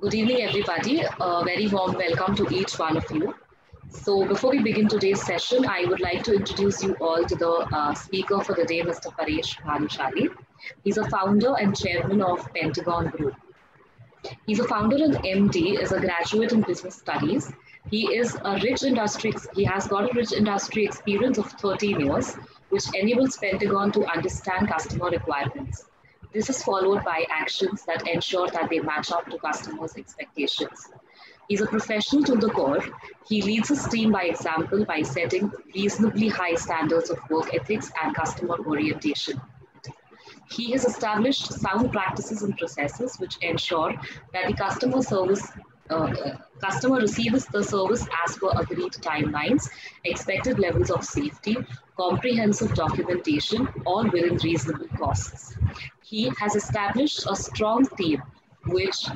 Good evening, everybody. A very warm welcome to each one of you. So before we begin today's session, I would like to introduce you all to the speaker for the day, Mr. Paresh Bhanushali. He's a founder and chairman of Pentagon Group. He's a founder and MD, is a graduate in business studies. He has got a rich industry experience of 13 years, which enables Pentagon to understand customer requirements. This is followed by actions that ensure that they match up to customers' expectations. He's a professional to the core. He leads his team by example by setting reasonably high standards of work ethics and customer orientation. He has established sound practices and processes which ensure that the customer receives the service as per agreed timelines, expected levels of safety, comprehensive documentation, all within reasonable costs. He has established a strong team which,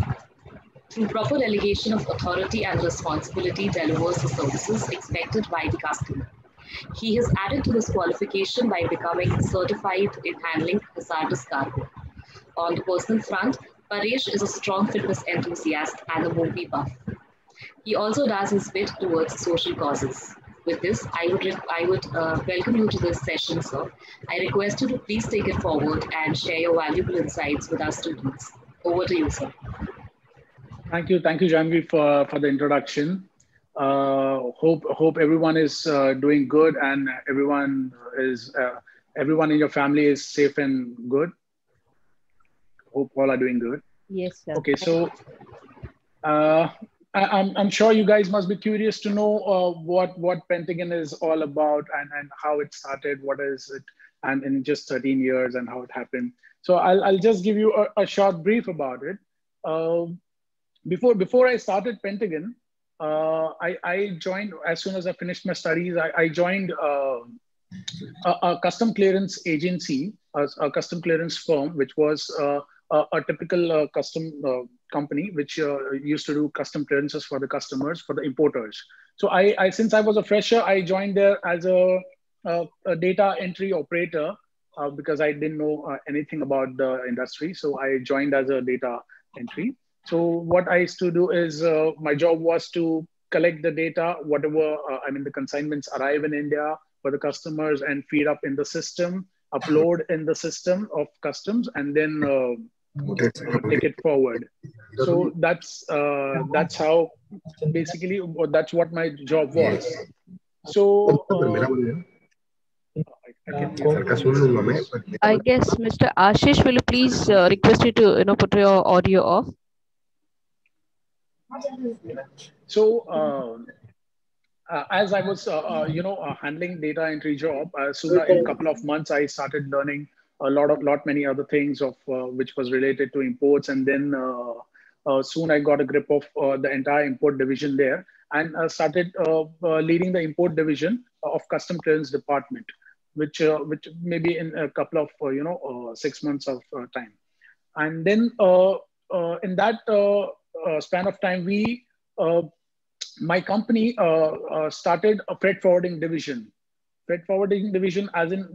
through proper delegation of authority and responsibility, delivers the services expected by the customer. He has added to his qualification by becoming certified in handling hazardous cargo. On the personal front, Paresh is a strong fitness enthusiast and a movie buff. He also does his bit towards social causes. With this, I would welcome you to this session, sir. I request you to please take it forward and share your valuable insights with our students. Over to you, sir. Thank you, Janvi, for the introduction. Hope everyone is doing good and everyone in your family is safe and good. Hope all are doing good. Yes, sir. Okay, so I'm sure you guys must be curious to know what Pentagon is all about and how it started, what is it, and in just 13 years and how it happened. So I'll just give you a short brief about it. Before I started Pentagon, I joined, as soon as I finished my studies, I joined a custom clearance agency, a custom clearance firm, which was a typical custom company, which used to do custom clearances for the customers, for the importers. So since I was a fresher, I joined there as a data entry operator because I didn't know anything about the industry. So I joined as a data entry. So what I used to do is my job was to collect the data, whatever, the consignments arrive in India for the customers and feed up in the system, upload in the system of customs, and then take it forward. So that's how, basically, that's what my job was. So, I guess, Mr. Ashish, will you please request you to put your audio off? So, as I was, handling data entry job, in a couple of months, I started learning a many other things of which was related to imports. And then soon I got a grip of the entire import division there and started leading the import division of custom clearance department, which maybe in a couple of, 6 months of time. And then in that span of time, my company started a freight forwarding division. Freight forwarding division, as in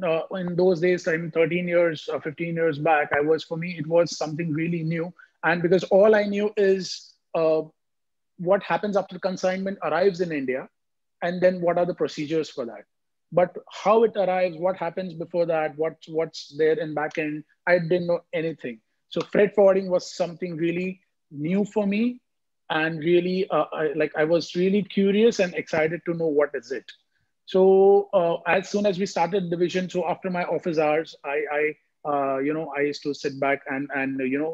those days, 13 years, 15 years back, for me, it was something really new. And because all I knew is what happens after consignment arrives in India, and then what are the procedures for that. But how it arrives, what happens before that, what's there in back end, I didn't know anything. So freight forwarding was something really new for me. And really, I was really curious and excited to know what is it. So as soon as we started division, so after my office hours, I used to sit back and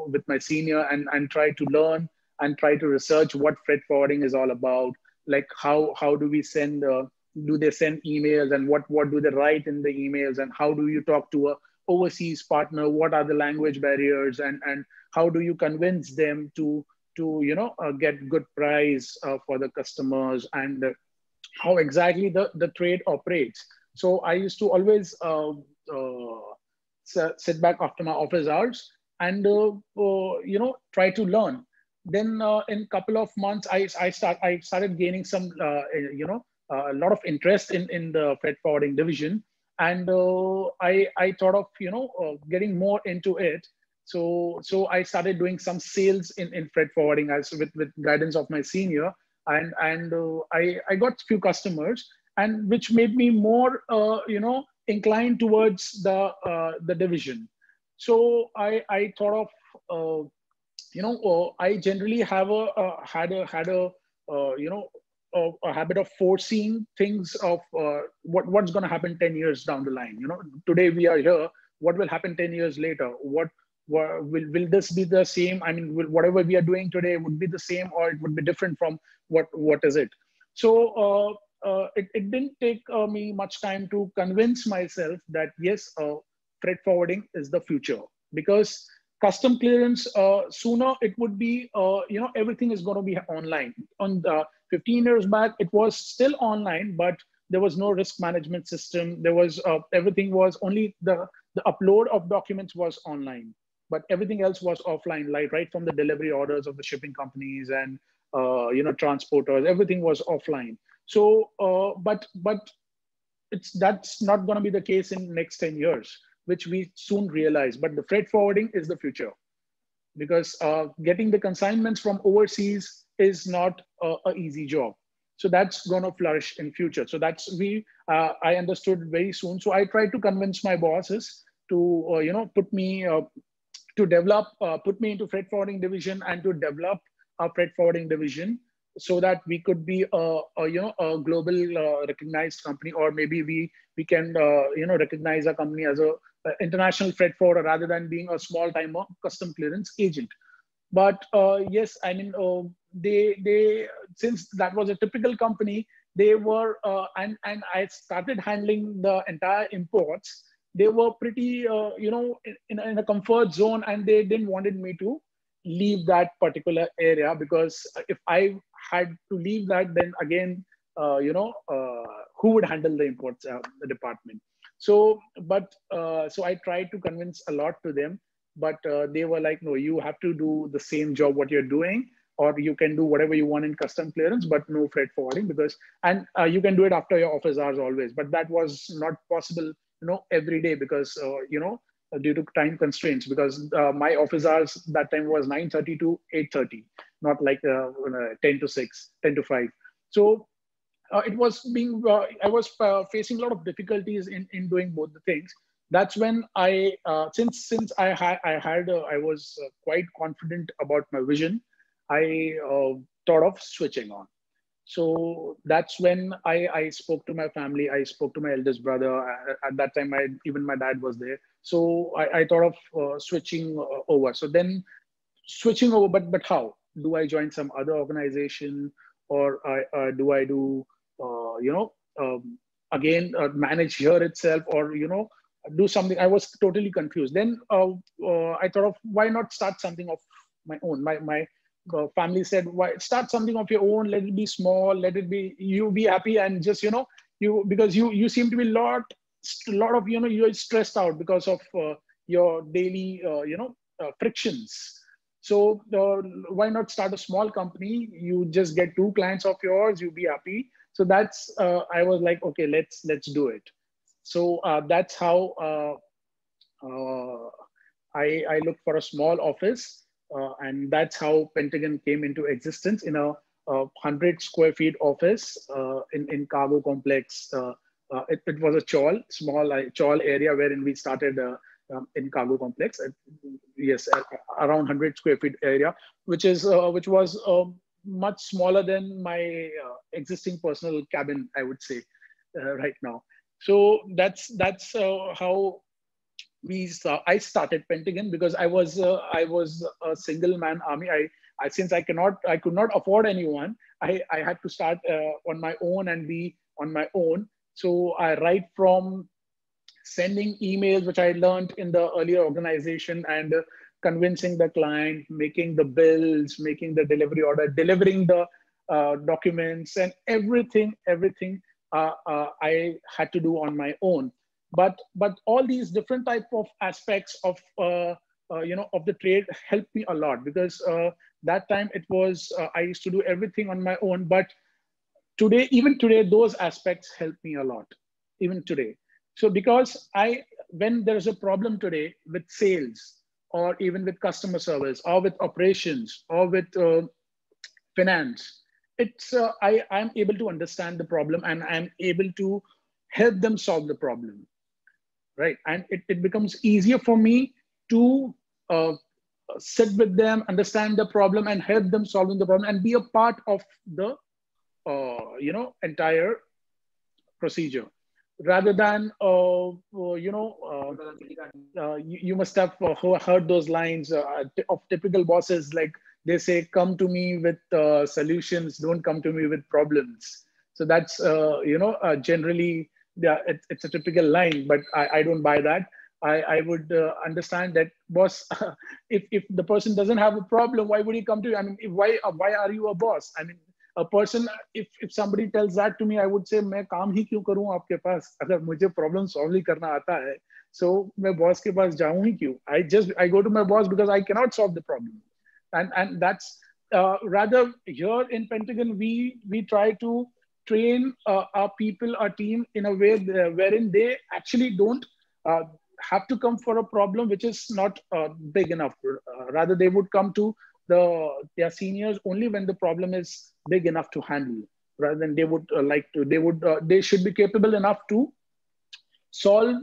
with my senior and try to learn and try to research what freight forwarding is all about. Like how do we send? Do they send emails and what do they write in the emails and how do you talk to a overseas partner? What are the language barriers and how do you convince them to get good price for the customers and how exactly the trade operates. So I used to always sit back after my office hours and try to learn. Then in a couple of months, I started gaining some a lot of interest in the freight forwarding division, and I thought of getting more into it. So I started doing some sales in freight forwarding as with guidance of my senior, and I got few customers, and which made me more inclined towards the division. So I thought of I generally have had a habit of foreseeing things of what's going to happen 10 years down the line. Today we are here. What will happen 10 years later? Will this be the same? I mean, whatever we are doing today would be the same, or it would be different from what is it? So it didn't take me much time to convince myself that yes, freight forwarding is the future, because custom clearance sooner it would be everything is going to be online. On 15 years back, it was still online, but there was no risk management system. There was everything was only the upload of documents was online, but everything else was offline, like right from the delivery orders of the shipping companies and transporters, everything was offline. So but that's not going to be the case in next 10 years, which we soon realized. But the freight forwarding is the future, because getting the consignments from overseas is not an easy job. So that's going to flourish in future. So that's I understood very soon. So I tried to convince my bosses to put me into freight forwarding division and to develop our freight forwarding division, so that we could be a global recognized company, or maybe we can recognize our company as a international freight forwarder rather than being a small time custom clearance agent. But yes, I mean, they since that was a typical company, they were and I started handling the entire imports. They were pretty in a comfort zone, and they didn't wanted me to leave that particular area, because if I had to leave that, then again who would handle the imports the department. So so I tried to convince a lot to them, but they were like, no, you have to do the same job what you're doing, or you can do whatever you want in custom clearance, but no freight forwarding, because you can do it after your office hours always. But that was not possible every day, because due to time constraints, because my office hours that time was 9:30 to 8:30, not like 10 to 6, 10 to 5. So it was being, I was facing a lot of difficulties in doing both the things. That's when I, since I was quite confident about my vision, I thought of switching on. So that's when I spoke to my family. I spoke to my eldest brother. At that time, even my dad was there. So I thought of switching over. So then switching over, but how? Do I join some other organization, or do I do, again, manage here itself, or, do something? I was totally confused. Then I thought of, why not start something of my own? My family said, why start something of your own? Let it be small, let it be, you be happy, and just, because you seem to be a lot of, you're stressed out because of your daily, frictions. So why not start a small company? You just get 2 clients of yours, you be happy. So that's, I was like, okay, let's do it. So that's how I looked for a small office. And that's how Pentagon came into existence, in a 100 square feet office in Cargo Complex. It was a chawl, small chawl area wherein we started in Cargo Complex. Yes, around 100 square feet area, which was much smaller than my existing personal cabin, I would say, right now. So that's how I started Pentagon, because I was a single man army. I could not afford anyone. I had to start on my own and be on my own. So I write from sending emails, which I learned in the earlier organization, and convincing the client, making the bills, making the delivery order, delivering the documents, and everything I had to do on my own. But all these different type of aspects of of the trade helped me a lot, because that time it was I used to do everything on my own. But today, even today, those aspects help me a lot, even today. So because when there is a problem today with sales or even with customer service or with operations or with finance, it's I'm able to understand the problem and I'm able to help them solve the problem, right? And it becomes easier for me to sit with them, understand the problem and help them solving the problem and be a part of the, entire procedure rather than, you must have heard those lines of typical bosses, like they say, come to me with solutions, don't come to me with problems. So that's, generally, yeah, it's a typical line, but I don't buy that. I would understand that, boss, if the person doesn't have a problem, why would he come to you? I mean, why are you a boss? I mean, a person, if somebody tells that to me, I would say, main kaam hi kyun karun aapke paas? Agar mujhe problem solve hi karna aata hai, so main boss ke paas jaun hi kyun? I go to my boss because I cannot solve the problem. And that's, rather here in Pentagon, we try to train our people, our team in a way wherein they actually don't have to come for a problem which is not big enough. Rather, they would come to their seniors only when the problem is big enough to handle. Rather than they should be capable enough to solve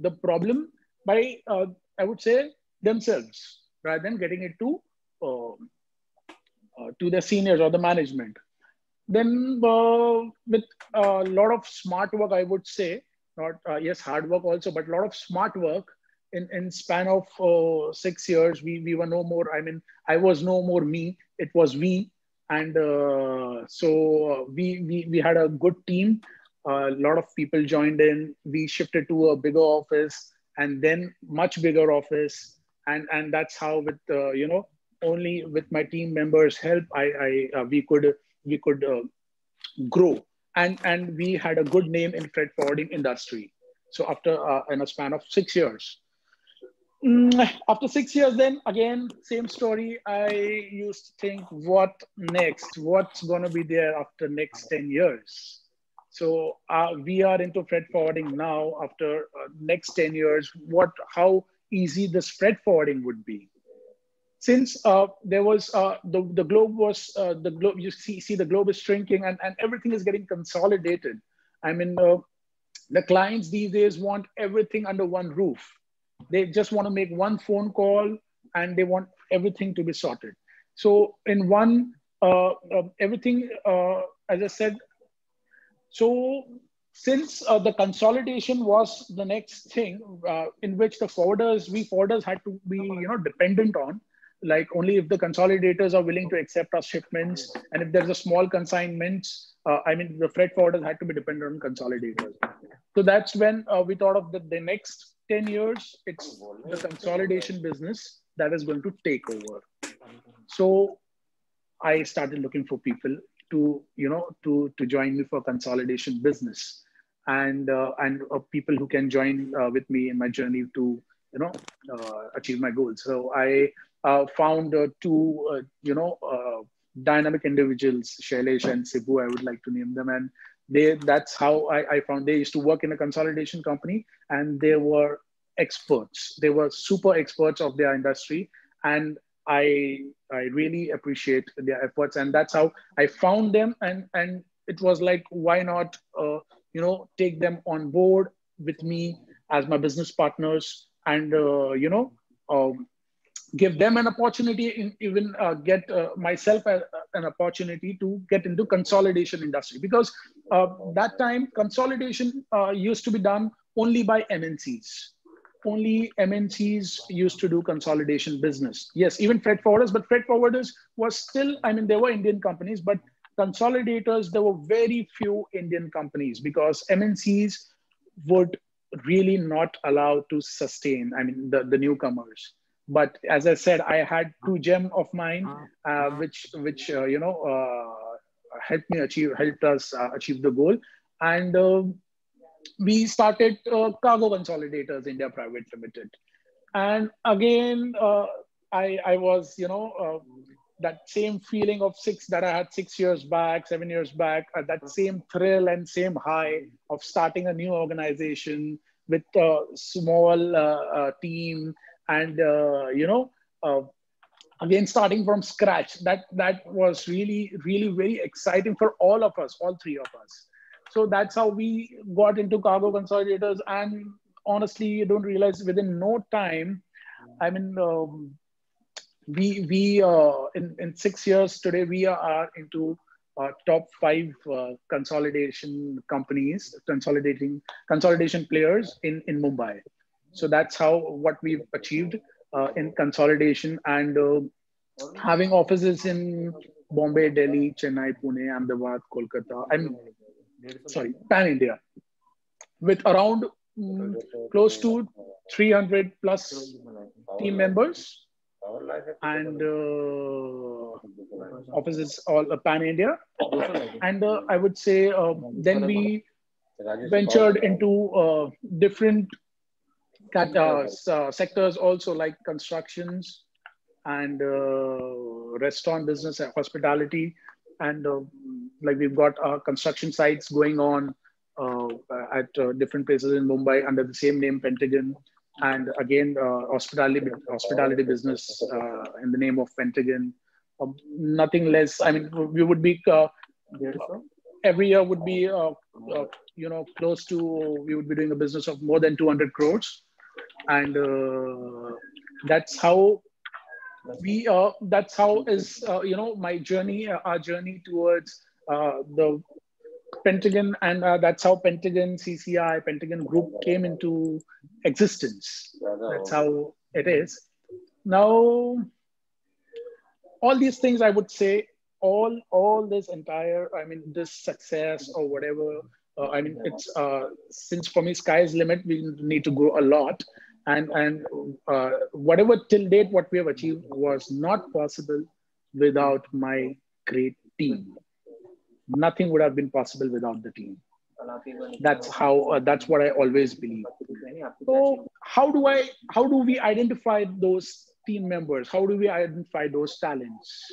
the problem by, I would say, themselves, rather than getting it to their seniors or the management. Then with a lot of smart work, I would say, not hard work also, but a lot of smart work in span of 6 years, we were no more, I mean, I was no more me, it was we. And so we had a good team, a lot of people joined in, we shifted to a bigger office and then much bigger office. And that's how with, only with my team members' help, we could grow, and we had a good name in freight forwarding industry. So after in a span of 6 years, after 6 years, then again same story. I used to think, what next? What's gonna be there after next 10 years? So we are into freight forwarding now. After next 10 years, how easy this freight forwarding would be? Since there was the globe was the globe, you see the globe is shrinking and everything is getting consolidated. I mean, the clients these days want everything under one roof. They just want to make one phone call and they want everything to be sorted. So in one everything, as I said. So since the consolidation was the next thing in which we forwarders had to be dependent on. Like only if the consolidators are willing to accept our shipments and if there's a small consignment, the freight forwarders had to be dependent on consolidators. So that's when we thought of the next 10 years, it's the consolidation business that is going to take over. So I started looking for people to join me for consolidation business and people who can join with me in my journey to, achieve my goals. So I found two, dynamic individuals, Shailesh and Cebu, I would like to name them. And that's how I found, they used to work in a consolidation company and they were experts. They were super experts of their industry. And I really appreciate their efforts. And that's how I found them. And it was like, why not, take them on board with me as my business partners and, give them an opportunity, even get myself an opportunity to get into consolidation industry, because that time consolidation used to be done only by MNCs. Only MNCs used to do consolidation business. Yes, even freight forwarders, but freight forwarders was still, there were Indian companies, but consolidators, there were very few Indian companies because MNCs would really not allow to sustain, the newcomers. But as I said, I had two gems of mine, which helped us achieve the goal. And we started Cargo Consolidators India Private Limited. And again, I was, that same feeling of that I had 6 years back, 7 years back, that same thrill and same high of starting a new organization with a small team, and again starting from scratch. That was really very exciting for all of us, all three of us. So that's how we got into Cargo Consolidators, and honestly, you don't realize within no time. I mean, in 6 years today we are into top 5 consolidation companies, consolidation players in Mumbai. So that's how what we've achieved in consolidation, and having offices in Bombay, Delhi, Chennai, Pune, Ahmedabad, Kolkata. I'm sorry, Pan India, with around close to 300 plus team members, and offices all pan India. And I would say then we ventured into different sectors also, like constructions and restaurant business and hospitality. And like we've got construction sites going on at different places in Mumbai under the same name, Pentagon. And again, hospitality business in the name of Pentagon. Nothing less. I mean, we would be every year would be close to, we would be doing a business of more than 200 crores, and that's how we. That's how is my journey, our journey towards the Pentagon, and that's how Pentagon CCI, Pentagon Group came into existence. That's how it is. Now, all these things, I would say, all this entire, I mean, this success or whatever, I mean, it's since for me, sky is limit. We need to grow a lot, and whatever till date what we have achieved was not possible without my great team. Nothing would have been possible without the team. That's how. That's what I always believe. So, how do we identify those team members? How do we identify those talents?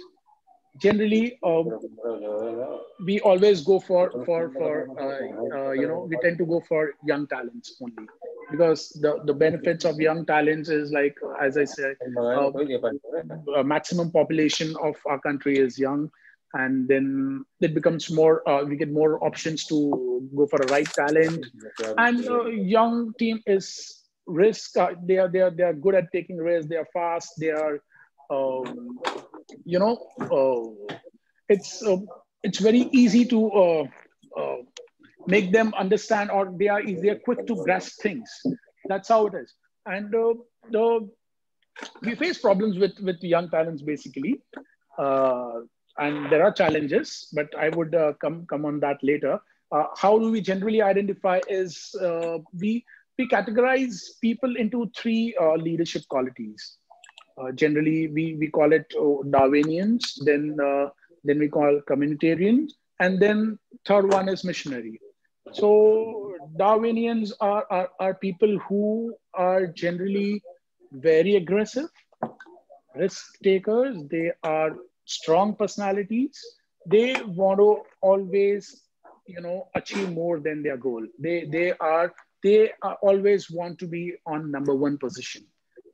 Generally, we always go for we tend to go for young talents only, because the benefits of young talents is, like, as I said, maximum population of our country is young. And then it becomes more, we get more options to go for a right talent. And young team is risk. They are good at taking risks. They are fast. They are, it's very easy to make them understand, or they are quick to grasp things. That's how it is. And we face problems with young talents, basically. And there are challenges, but I would come on that later. How do we generally identify is we categorize people into 3 leadership qualities. Generally, we call it Darwinians, then we call communitarians, and then third one is missionary. So Darwinians are people who are generally very aggressive, risk takers. They are strong personalities. They want to always, achieve more than their goal. They always want to be on number 1 position.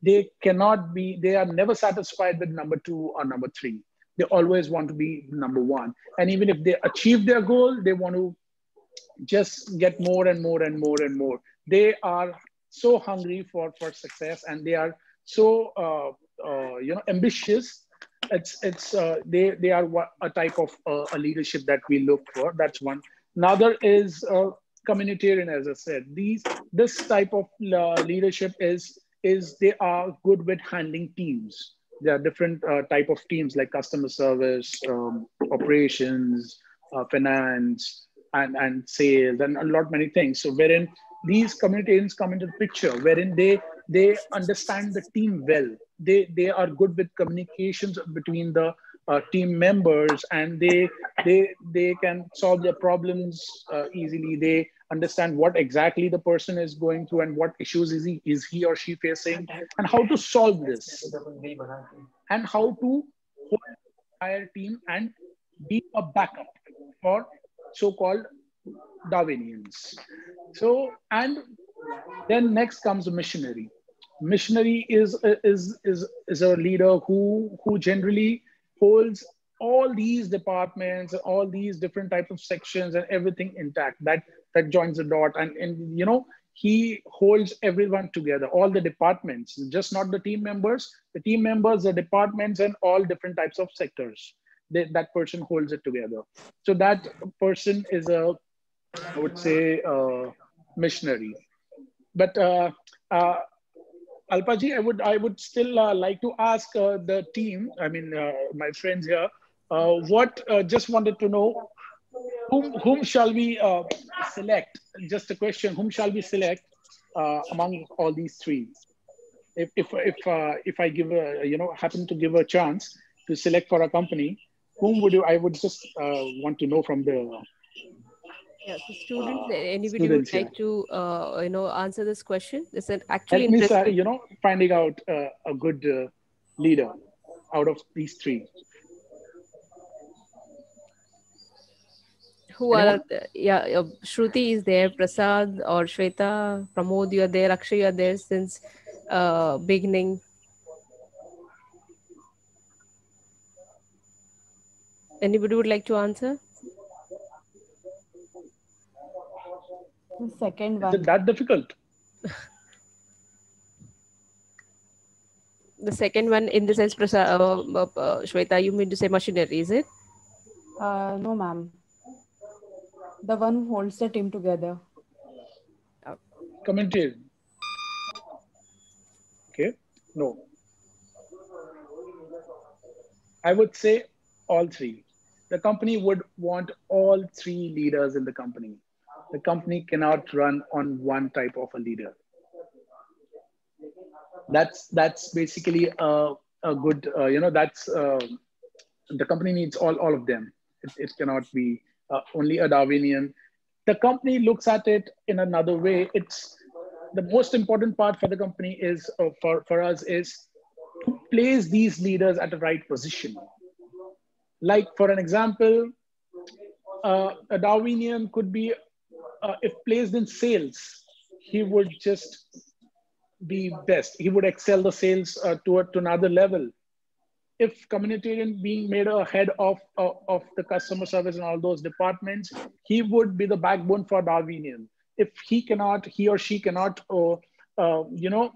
They are never satisfied with number 2 or number 3. They always want to be number 1. And even if they achieve their goal, they want to just get more and more and more and more. They are so hungry for success, and they are so, ambitious. They are a type of a leadership that we look for. That's one. Another is communitarian, as I said. This type of leadership is they are good with handling teams. There are different type of teams, like customer service, operations, finance, and sales, and many things. So wherein these communitarians come into the picture, wherein they understand the team well. They are good with communications between the team members, and they can solve their problems easily. They understand what exactly the person is going through and what issues is he or she facing, and how to solve this, and how to hold the entire team and be a backup for so-called Darwinians. So, and then next comes the missionary. missionary is a leader who generally holds all these departments, all these different types of sections and everything intact, that joins the dot, and you know, he holds everyone together, all the departments, just not the team members, the departments and all different types of sectors. That person holds it together. So that person is a, I would say, missionary. But Alpaji, I would still like to ask the team, I mean, my friends here, just wanted to know, whom shall we select? Just a question, whom shall we select among all these three? If I give a, you know, happen to give a chance to select for a company, whom would you? I would just want to know from the. Yeah, so students, anybody would like to, you know, answer this question? It's an actually interesting. You know, finding out a good leader out of these three. Who are, yeah, Shruti is there, Prasad or Shweta, Pramod, you are there, Akshay, you are there since beginning. Anybody would like to answer? The second one. Is it that difficult? The second one, in the sense, Prasad, Shweta, you mean to say machinery, is it? No, ma'am. The one who holds the team together. Commented. Okay. No. I would say all three. The company would want all three leaders in the company. The company cannot run on one type of a leader. That's basically a good, you know, that's, the company needs all of them. It cannot be only a Darwinian. The company looks at it in another way. It's the most important part for the company is for us is to place these leaders at the right position. Like for an example, a Darwinian could be if placed in sales, he would just be best. He would excel the sales to another level. If communitarian being made a head of the customer service and all those departments, he would be the backbone for Darwinian. If he or she cannot, you know,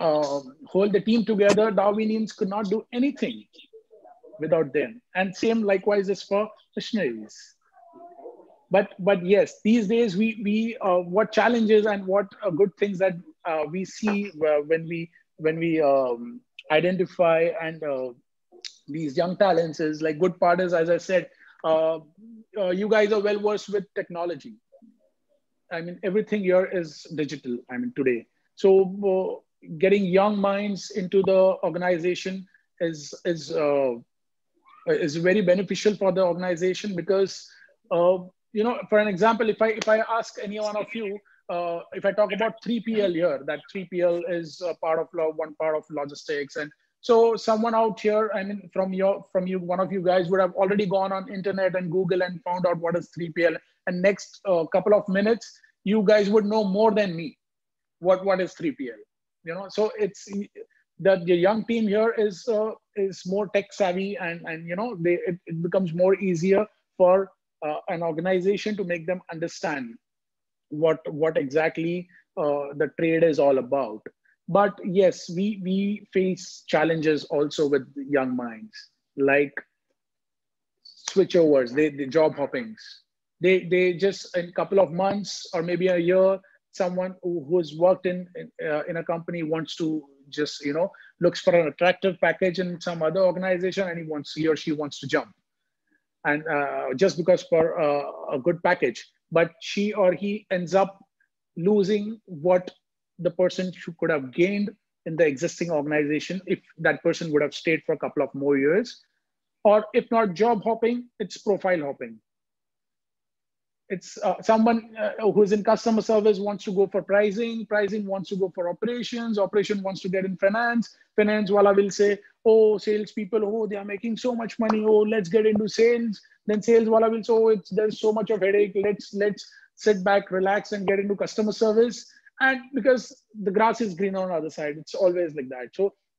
hold the team together, Darwinians could not do anything without them. And same likewise is for missionaries. But yes, these days we what challenges and what good things that we see when we identify and these young talents is like good part is, as I said, you guys are well versed with technology. I mean, everything here is digital, I mean, today. So getting young minds into the organization is very beneficial for the organization because, you know, for an example, if I ask any one of you, if I talk about 3PL here, that 3PL is a part of one part of logistics, and so someone out here, I mean, one of you guys would have already gone on internet and Google and found out what is 3PL. And next couple of minutes, you guys would know more than me what is 3PL. You know, so it's that the young team here is more tech savvy, and you know it becomes more easier for an organization to make them understand what exactly the trade is all about. But yes, we face challenges also with young minds, like switchovers, the job hoppings. They just in a couple of months or maybe a year, someone who's worked in a company wants to just, you know, looks for an attractive package in some other organization and he or she wants to jump. And just because for a good package, but she or he ends up losing what the person could have gained in the existing organization if that person would have stayed for a couple of more years. Or if not job hopping, it's profile hopping. It's someone who's in customer service wants to go for pricing, pricing wants to go for operations, operation wants to get in finance, finance wala will say, oh, salespeople, oh, they are making so much money, oh, let's get into sales. Then sales wala will say, oh, there's so much of headache, let's sit back, relax and get into customer service. and because the grass is greener on the other side. It's always like that.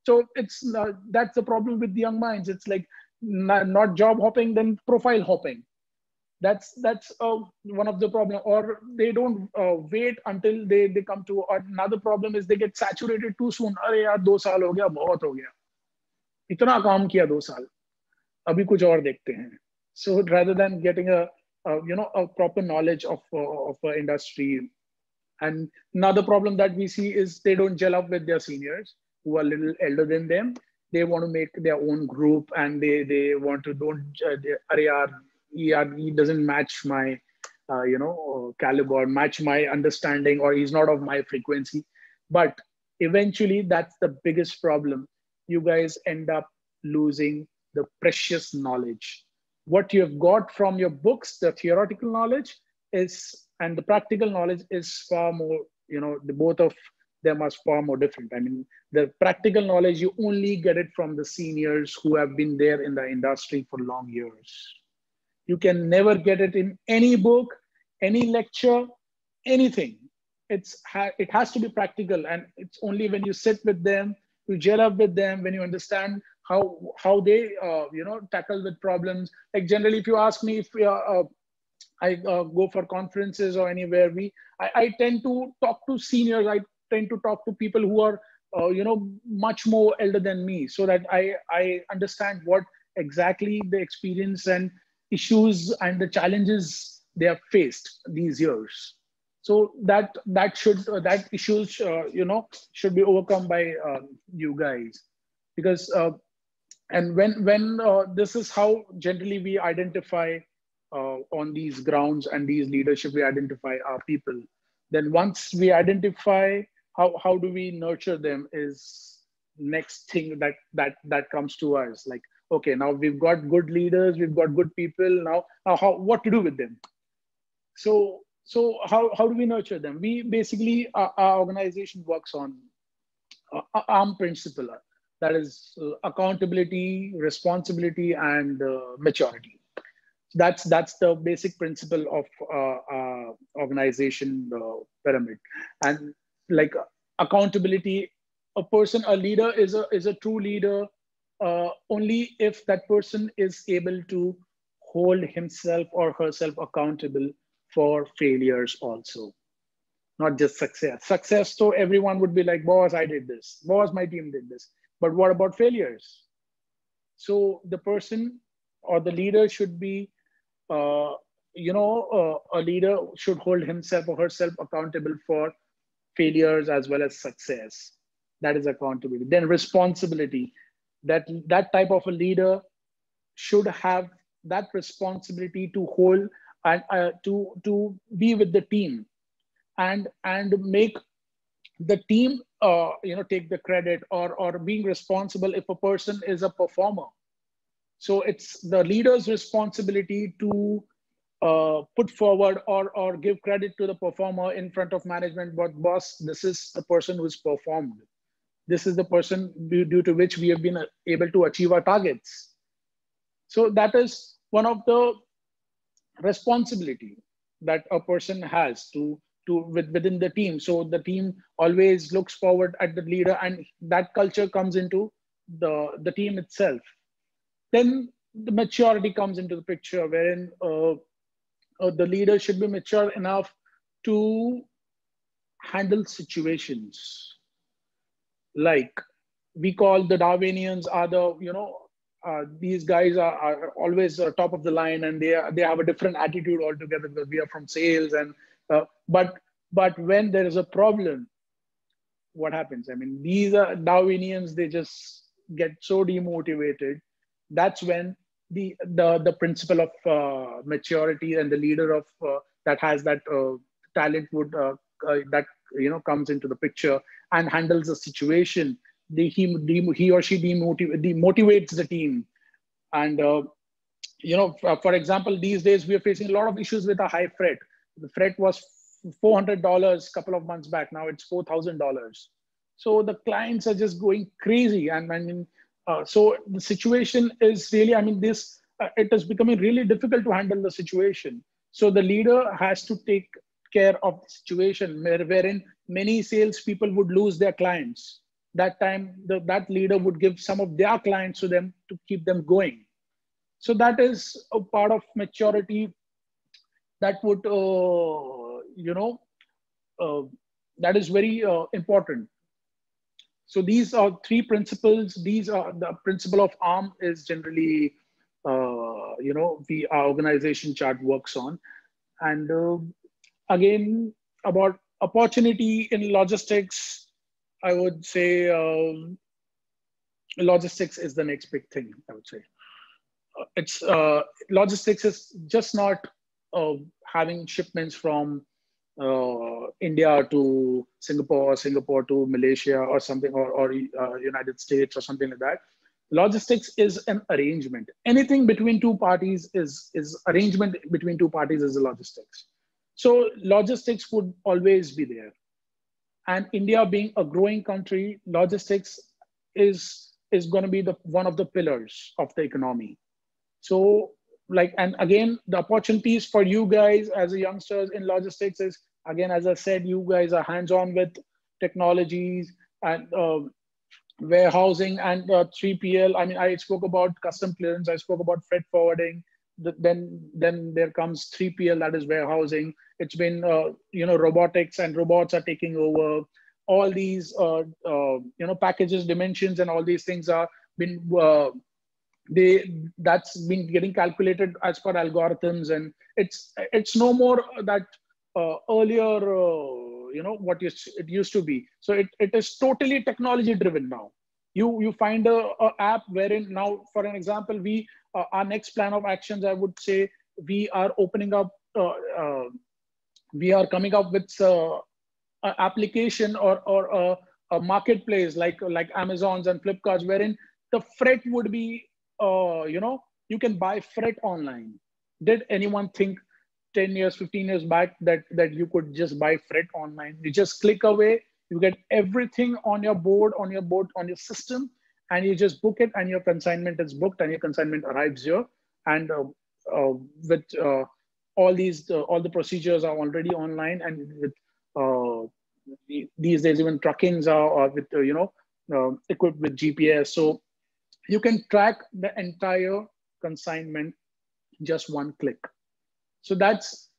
So it's not, that's the problem with the young minds. It's like not job hopping, then profile hopping. That's one of the problem. Or they don't wait until they come to, or another problem is they get saturated too soon. अरे यार 2 साल हो गया, बहुत हो गया, इतना काम किया 2 साल, अभी कुछ और देखते हैं. So rather than getting a proper knowledge of industry. And another problem that we see is they don't gel up with their seniors who are a little elder than them. They want to make their own group, and they want to he doesn't match my, caliber, match my understanding, or he's not of my frequency. But eventually, that's the biggest problem. You guys end up losing the precious knowledge. What you have got from your books, the theoretical knowledge and the practical knowledge is far more, the both of them are far more different. I mean, the practical knowledge, you only get it from the seniors who have been there in the industry for long years. You can never get it in any book, any lecture, anything. It has to be practical, and it's only when you sit with them, you gel up with them, when you understand how they tackle with problems. Like generally, if you ask me if I go for conferences or anywhere, I tend to talk to seniors. I tend to talk to people who are much more elder than me, so that I understand what exactly the experience and issues and the challenges they have faced these years. So that issues should be overcome by you guys, because and when this is how generally we identify on these grounds and these leadership, we identify our people. Then once we identify, how do we nurture them is next thing that comes to us. Like, okay, now we've got good leaders, we've got good people. Now what to do with them? So how do we nurture them? We basically, our organization works on ARM principle. That is accountability, responsibility, and maturity. That's the basic principle of organization pyramid. And like accountability, a leader is a true leader only if that person is able to hold himself or herself accountable for failures also, not just success. Success, so everyone would be like, boss, I did this. Boss, my team did this. But what about failures? So the person or the leader should be, a leader should hold himself or herself accountable for failures as well as success. That is accountability. Then responsibility. That type of a leader should have that responsibility to hold and to be with the team and make the team take the credit or being responsible if a person is a performer. So it's the leader's responsibility to put forward or give credit to the performer in front of management. But boss, this is the person who's performed. This is the person due to which we have been able to achieve our targets. So that is one of the responsibility that a person has within the team. So the team always looks forward at the leader, and that culture comes into the team itself. Then the maturity comes into the picture, wherein the leader should be mature enough to handle situations. Like we call the Darwinians are the, these guys are always top of the line, and they have a different attitude altogether because we are from sales. And but when there is a problem, what happens? I mean, these are Darwinians, they just get so demotivated. That's when the principle of maturity and the leader of that has that talent would comes into the picture and handles the situation. He or she demotivates the team. And, for example, these days we are facing a lot of issues with a high freight. The freight was $400 a couple of months back. Now it's $4,000. So the clients are just going crazy. And I mean, so the situation is really, I mean, it is becoming really difficult to handle the situation. So the leader has to take care of the situation wherein many salespeople would lose their clients. That time, that leader would give some of their clients to them to keep them going. So that is a part of maturity that would, that is very important. So these are three principles. These are the principle of ARM is generally, our organization chart works on. And again, about opportunity in logistics, I would say logistics is the next big thing, I would say. Logistics is just not having shipments from India to Singapore or Singapore to Malaysia or something, or United States or something like that. Logistics is an arrangement. Anything between two parties is arrangement between two parties is logistics. So logistics would always be there. And India being a growing country, logistics is going to be one of the pillars of the economy. So and again, the opportunities for you guys as youngsters in logistics is, again, as I said, you guys are hands-on with technologies and warehousing and 3PL. I mean, I spoke about custom clearance. I spoke about freight forwarding. Then there comes 3PL, that is warehousing. It's been, robotics and robots are taking over. All these, packages, dimensions, and all these things are been, that's been getting calculated as per algorithms. And it's no more that earlier, what it used to be. So it is totally technology driven now. You find a app wherein now, for an example, our next plan of actions, I would say, we are opening up, we are coming up with an application or a marketplace like Amazon's and Flipkart's, wherein the freight would be, you can buy freight online. Did anyone think 10 years, 15 years back that you could just buy freight online? You just click away, you get everything on your board, on your system, and you just book it, and your consignment is booked, and your consignment arrives here. And with all the procedures are already online, and with these days even truckings are with equipped with GPS, so you can track the entire consignment just one click. So that's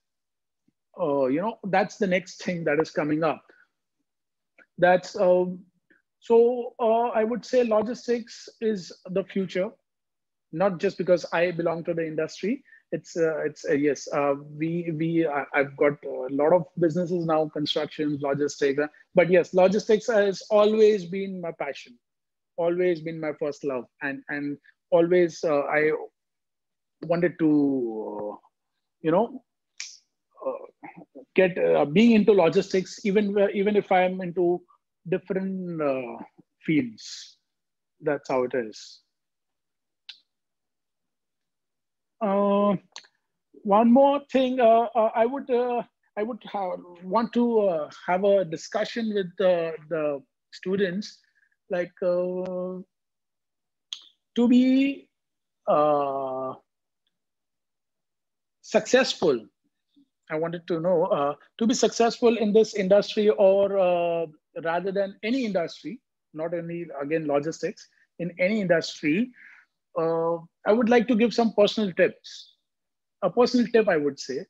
that's the next thing that is coming up. That's I would say logistics is the future, not just because I belong to the industry. I've got a lot of businesses now, construction, logistics, but yes, logistics has always been my passion, always been my first love, and always I wanted to, get being into logistics, even if I am into different fields. That's how it is. One more thing, I would want to have a discussion with the students, to be successful. I wanted to know, to be successful in this industry, or rather than any industry, not only again logistics, in any industry, I would like to give some personal tips. A personal tip, I would say,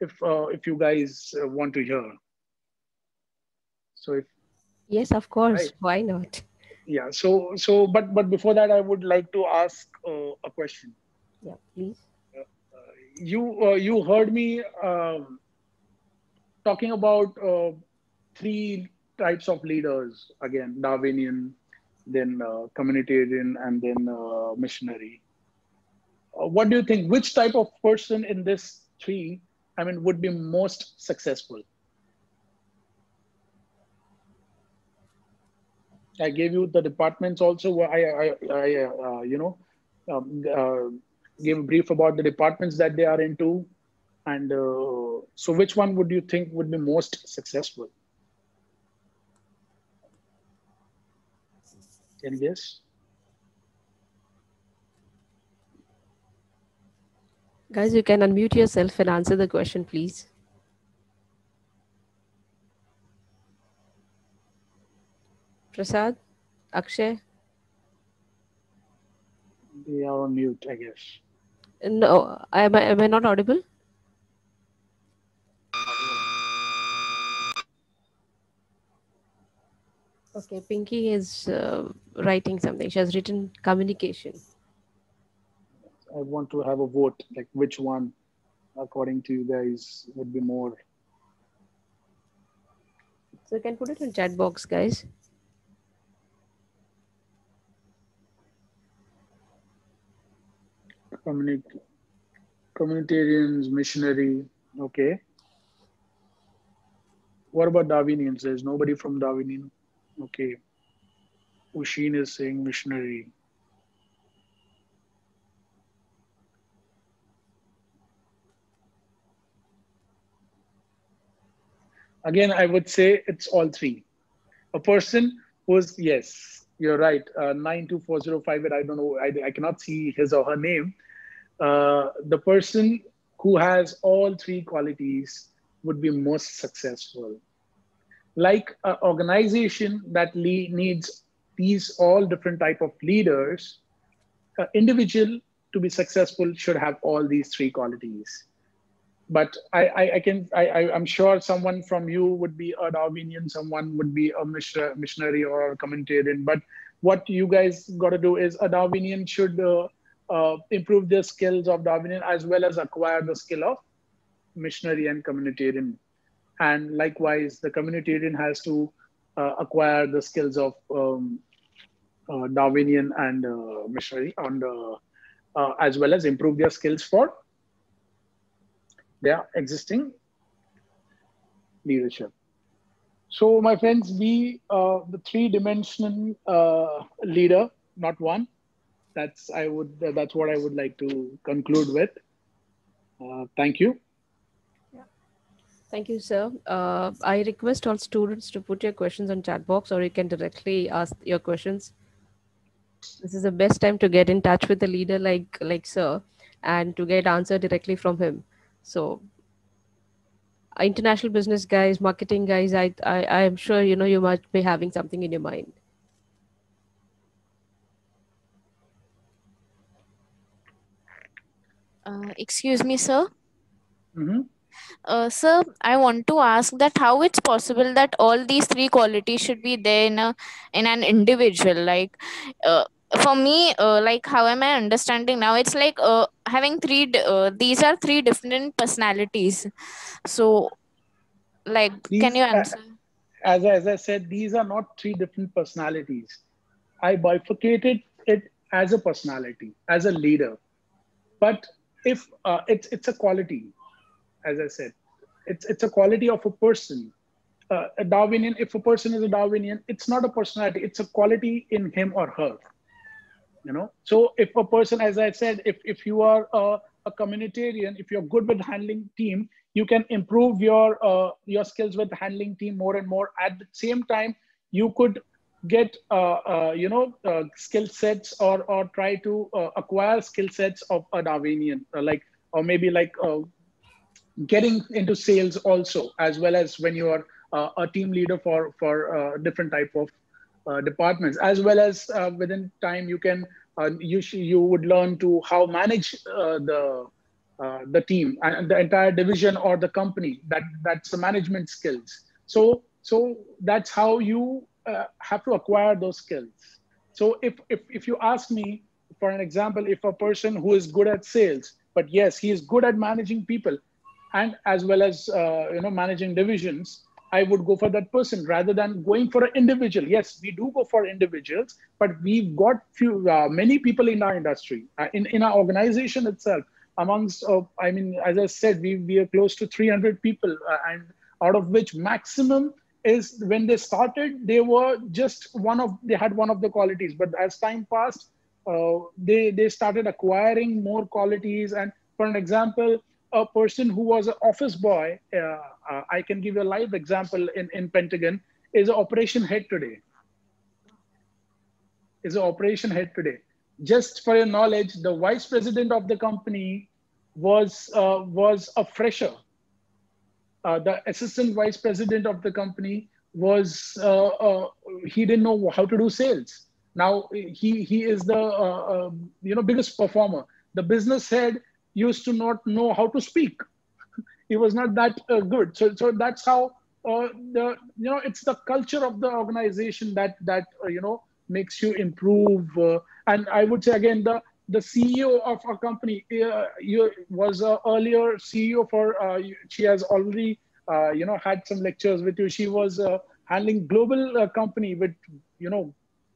if you guys want to hear. So yes, of course. Right. Why not? Yeah. So, but before that, I would like to ask a question. Yeah, please. You heard me talking about three types of leaders again: Darwinian, then communitarian, and then missionary. What do you think? Which type of person in this three, would be most successful? I gave you the departments also. I gave a brief about the departments that they are into, and so which one would you think would be most successful? Can you guess? Guys, you can unmute yourself and answer the question, please. Prasad? Akshay? They are on mute, I guess. No, am I not audible? Okay, Pinky is writing something. She has written communication. I want to have a vote, like which one, according to you guys, would be more. So you can put it in chat box, guys. Communitarians, missionary, okay. What about Darwinians? There's nobody from Darwinian. Okay. Ushin is saying missionary. Again, I would say it's all three. A person who's, yes, you're right, 924058, I don't know, I cannot see his or her name. The person who has all three qualities would be most successful. Like an organization that needs these all different type of leaders, an individual to be successful should have all these three qualities. But I'm sure someone from you would be a Darwinian, someone would be a missionary or a communitarian. But what you guys got to do is a Darwinian should improve the skills of Darwinian as well as acquire the skill of missionary and communitarian. And likewise, the communitarian has to acquire the skills of Darwinian and missionary on the, as well as improve their skills for their existing leadership. So my friends, we, the three-dimensional leader, not one, that's what I would like to conclude with. Thank you. Yeah. Thank you, sir. I request all students to put your questions on chat box, or you can directly ask your questions. This is the best time to get in touch with the leader like sir, and to get answer directly from him. So international business guys, marketing guys, I am sure you know you might be having something in your mind. Excuse me, sir. Mm-hmm. Sir, I want to ask that how it's possible that all these three qualities should be there in an individual, like for me, like how am I understanding now? It's like having these are three different personalities. So, like, these, can you answer? As I said, these are not three different personalities. I bifurcated it as a personality, as a leader. But if it's a quality, as I said, it's a quality of a person. A Darwinian, if a person is a Darwinian, it's not a personality. It's a quality in him or her. You know, so if a person, as I said, if you are a communitarian, if you're good with handling team, you can improve your skills with handling team more and more. At the same time, you could get, skill sets or try to acquire skill sets of a Darwinian, getting into sales also, as well as when you are a team leader for different type of departments, as well as within time you can you would learn to how manage the team and the entire division or the company. That's the management skills. So that's how you have to acquire those skills. So if you ask me, for an example, if a person who is good at sales, but yes, he is good at managing people, and as well as managing divisions, I would go for that person rather than going for an individual. Yes, we do go for individuals, but we've got many people in our industry, in our organization itself. Amongst, as I said, we are close to 300 people, and out of which maximum is when they started, they were they had one of the qualities. But as time passed, they started acquiring more qualities. And for an example, a person who was an office boy, I can give you a live example in Pentagon, is an operation head today. Just for your knowledge, the vice president of the company was a fresher. The assistant vice president of the company was he didn't know how to do sales. Now he is the biggest performer. The business head used to not know how to speak. He was not that good. So that's how it's the culture of the organization that makes you improve. And I would say again, the CEO of a company was an earlier CEO for. She has already had some lectures with you. She was handling global company with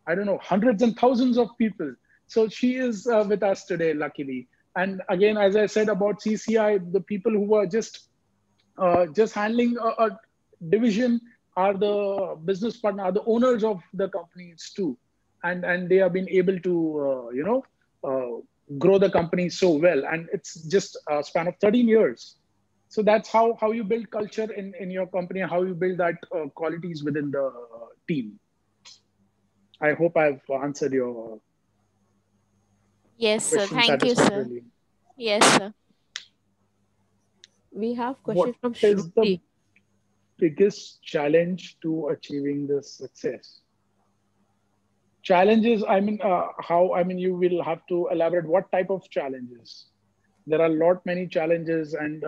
I don't know, hundreds and thousands of people. So she is with us today, luckily. And again, as I said about CCI, the people who are just handling a division are the business partner, are the owners of the companies too, and they have been able to grow the company so well. And it's just a span of 13 years. So that's how you build culture in your company, how you build that qualities within the team. I hope I've answered your. Yes, sir. Thank you, sir. Yes, sir. We have questions from Shruti. What is the biggest challenge to achieving this success? Challenges, you will have to elaborate what type of challenges. There are a lot many challenges, and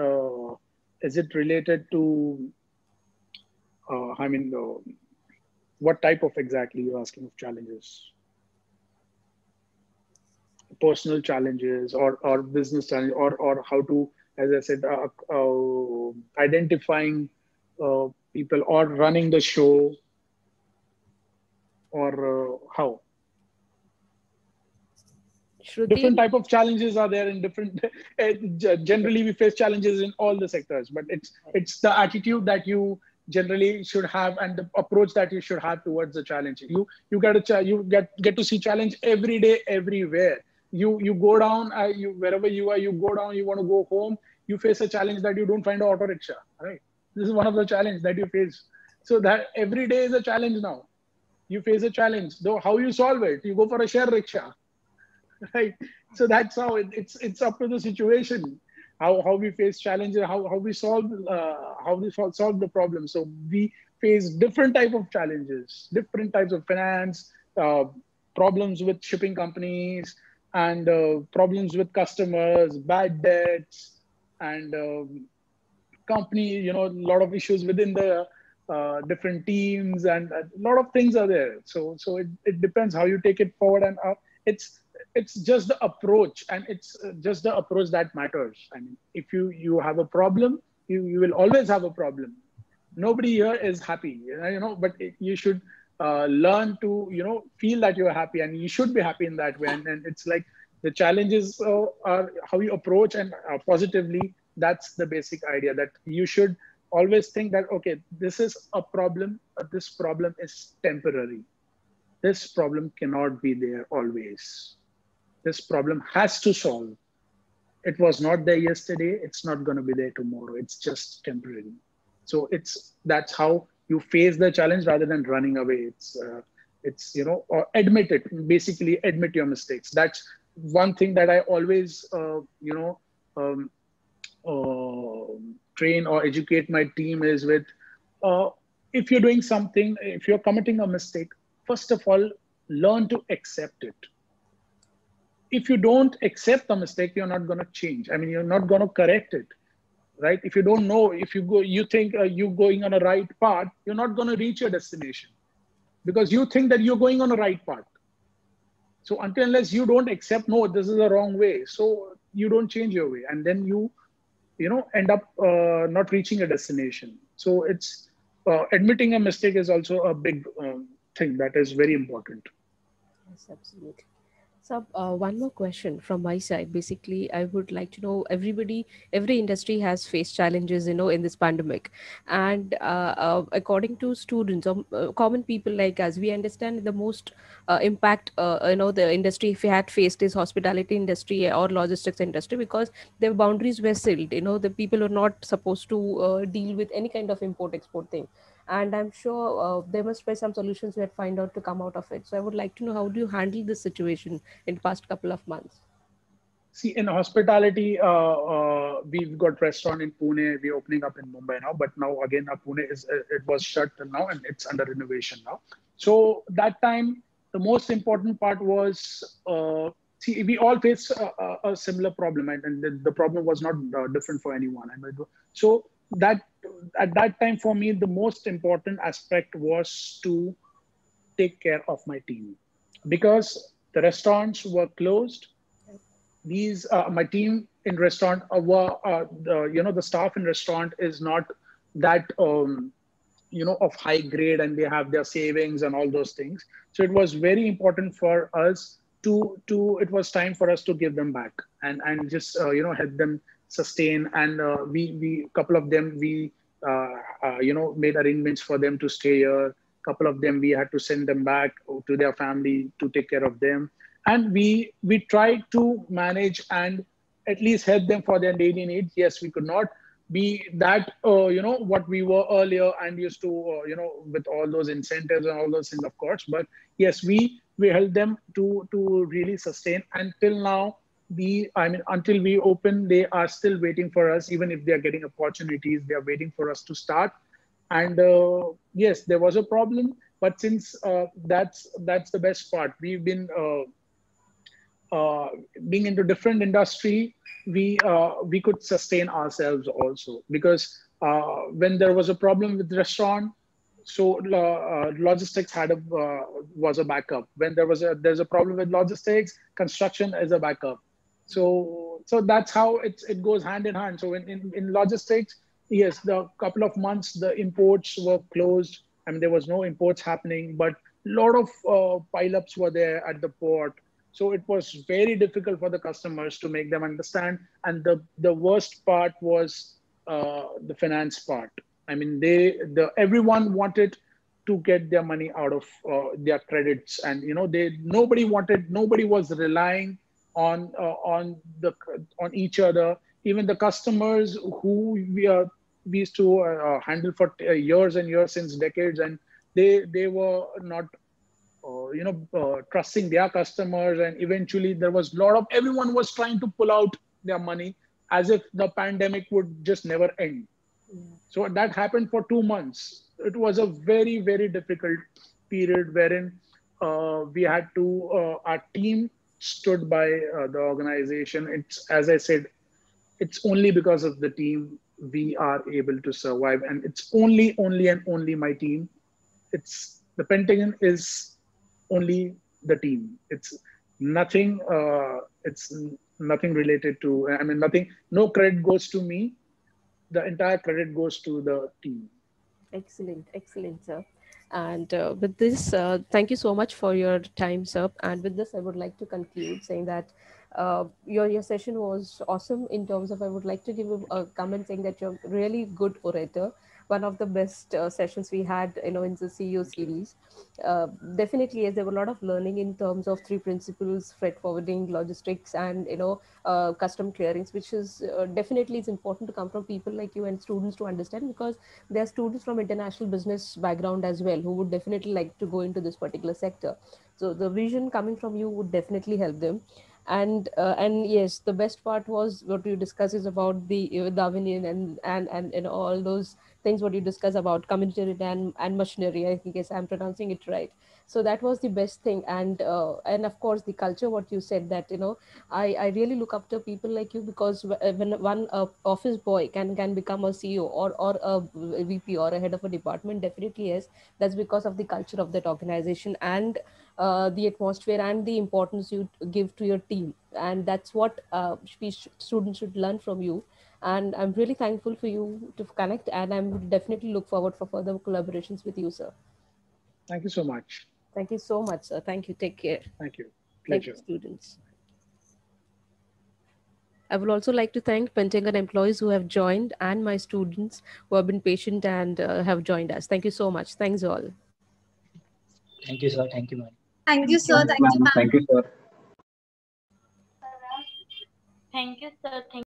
is it related to, what type of exactly you're asking of challenges? Personal challenges or business challenge or how to, as I said, identifying people or running the show or how? Shruti. Different type of challenges are there in different, generally we face challenges in all the sectors, but it's the attitude that you generally should have and the approach that you should have towards the challenge. You get to see challenge every day, everywhere. You go down, wherever you are, you go down, you want to go home, you face a challenge that you don't find an auto rickshaw, right? This is one of the challenges that you face. So that every day is a challenge now. You face a challenge, though how you solve it, you go for a share rickshaw, right? So that's how it's up to the situation. How we face challenges, how we solve the problem. So we face different type of challenges, different types of finance, problems with shipping companies, and problems with customers, bad debts, and company. A lot of issues within the different teams, and a lot of things are there. So it depends how you take it forward, and it's just the approach, and it's just the approach that matters. If you have a problem, you will always have a problem. Nobody here is happy, but you should learn to, feel that you're happy, and you should be happy in that way. And it's like the challenges are how you approach and positively. That's the basic idea, that you should always think that, okay, this is a problem. This problem is temporary. This problem cannot be there always. This problem has to solve. It was not there yesterday. It's not going to be there tomorrow. It's just temporary. So that's how you face the challenge rather than running away. Or admit it. Basically, admit your mistakes. That's one thing that I always train or educate my team is with. If you're doing something, if you're committing a mistake, first of all, learn to accept it. If you don't accept the mistake, you're not going to change. You're not going to correct it, right? If you don't know, you think you're going on a right path, you're not going to reach your destination because you think that you're going on a right path. So until unless you don't accept, no, this is the wrong way. So you don't change your way. And then you end up not reaching a destination. So it's admitting a mistake is also a big thing that is very important. Yes, absolutely. So one more question from my side. Basically, I would like to know, every industry has faced challenges, in this pandemic. And according to students or common people like us, we understand the most impact, the industry if we had faced is hospitality industry or logistics industry, because their boundaries were sealed. The people were not supposed to deal with any kind of import-export thing. And I'm sure there must be some solutions we had find out to come out of it. So I would like to know, how do you handle this situation in the past couple of months? See, in hospitality, we've got restaurant in Pune. We're opening up in Mumbai now, but now again, Pune is, it was shut till now and it's under renovation now. So that time, the most important part was, see, we all face a similar problem, and the problem was not different for anyone. So that at that time for me, the most important aspect was to take care of my team, because the restaurants were closed. These my team in restaurant the staff in restaurant is not that of high grade, and they have their savings and all those things. So it was very important for us to it was time for us to give them back and just help them sustain. And we couple of them made arrangements for them to stay here. Couple of them we had to send them back to their family to take care of them. And we tried to manage and at least help them for their daily needs. Yes, we could not be that, what we were earlier and used to, with all those incentives and all those things, of course. But yes, we helped them to really sustain. Until now, until we open, they are still waiting for us. Even if they are getting opportunities, they are waiting for us to start. And yes, there was a problem. But since that's the best part, we've been being into different industry, we could sustain ourselves also, because when there was a problem with restaurant, so logistics was a backup. When there's a problem with logistics, construction is a backup. So that's how it goes hand in hand. So in logistics, yes, the couple of months the imports were closed. I mean, there was no imports happening, but a lot of pileups were there at the port. So it was very difficult for the customers to make them understand. And the worst part was the finance part. I mean, everyone wanted to get their money out of their credits, and nobody was relying on each other. Even the customers who we used to handle for years and years, since decades, and they were not, trusting their customers. And eventually there was a lot of, everyone was trying to pull out their money as if the pandemic would just never end. Yeah. So that happened for 2 months. It was a very, very difficult period wherein we had to, our team stood by the organization. It's, as I said, it's only because of the team we are able to survive, and it's only my team. It's the Pentagon is only the team. It's nothing related to, I mean, nothing, no credit goes to me. The entire credit goes to the team. Excellent. Excellent, sir. And with this, thank you so much for your time, sir. And with this, I would like to conclude saying that your session was awesome in terms of, I would like to give a comment saying that you're really good orator. One of the best sessions we had, in the CEO series. Definitely, yes, there were a lot of learning in terms of 3 principles, freight forwarding, logistics, and, custom clearings, which is definitely it's important to come from people like you and students to understand, because there are students from international business background as well, who would definitely like to go into this particular sector. So the vision coming from you would definitely help them. And yes, the best part was what you discuss is about the Darwinian and all those things what you discuss about communitarian and machinery. I think, yes, I'm pronouncing it right. So that was the best thing. And of course, the culture, what you said that, I really look up to people like you, because when one office boy can become a CEO or a VP or a head of a department, definitely yes, that's because of the culture of that organization and the atmosphere and the importance you give to your team. And that's what students should learn from you. And I'm really thankful for you to connect, and I'm definitely look forward for further collaborations with you, sir. Thank you so much. Thank you so much, sir. Thank you. Take care. Thank you. Pleasure. Thank you, students. I would also like to thank Pentagon employees who have joined, and my students who have been patient and have joined us. Thank you so much. Thanks all. Thank you, sir. Thank you, ma'am. Thank you, sir. Thank you, ma'am. Thank you, sir. Thank you, sir. Thank you.